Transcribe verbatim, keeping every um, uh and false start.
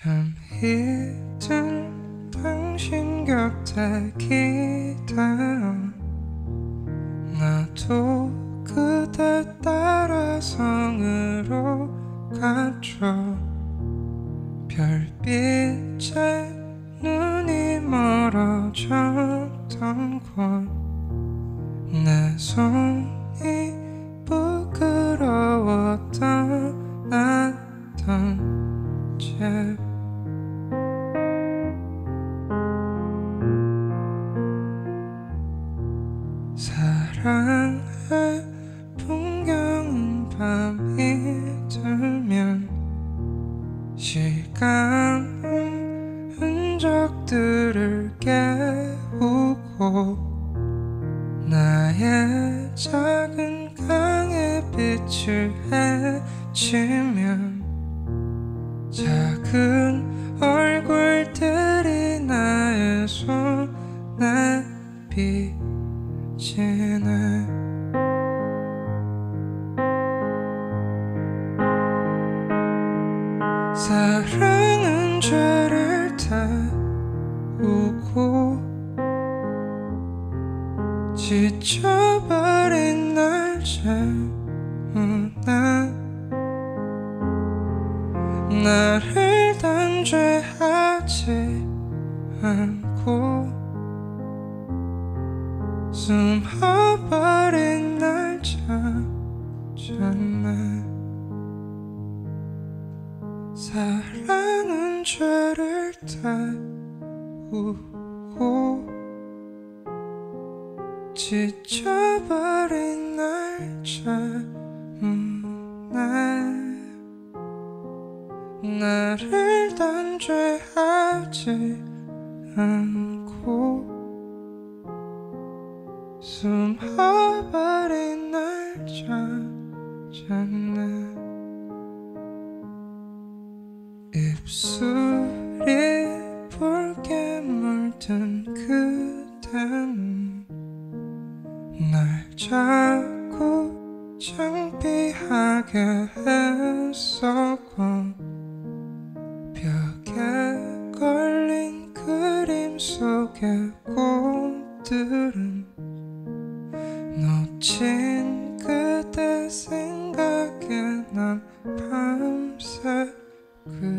참 힘든 당신 곁에 기대어 나도 그대 따라 성으로 갔죠. 별빛에 눈이 멀어졌던 곳 내 손이 부끄러워 떠났던 집. 사랑의 풍경은 밤이 들면 시간은 흔적들을 깨우고 나의 작은 강에 빛을 헤치면 작은 얼굴들이 나의 손에 비치네. 사랑은 죄를 태우고 지쳐버린 날 재우네. 나를 단죄하지 않고 숨어버린 날 찾았네. 사랑은 죄를 태우고 지쳐버린 날 때문에 나를 단죄하지 않고 숨어버린 날 찾았네. 입술이 붉게 물든 그대는 날 자꾸 창피하게 했었고 벽에 걸린 그림 속의 꽃들은 놓친 그대 생각에 난 밤새 그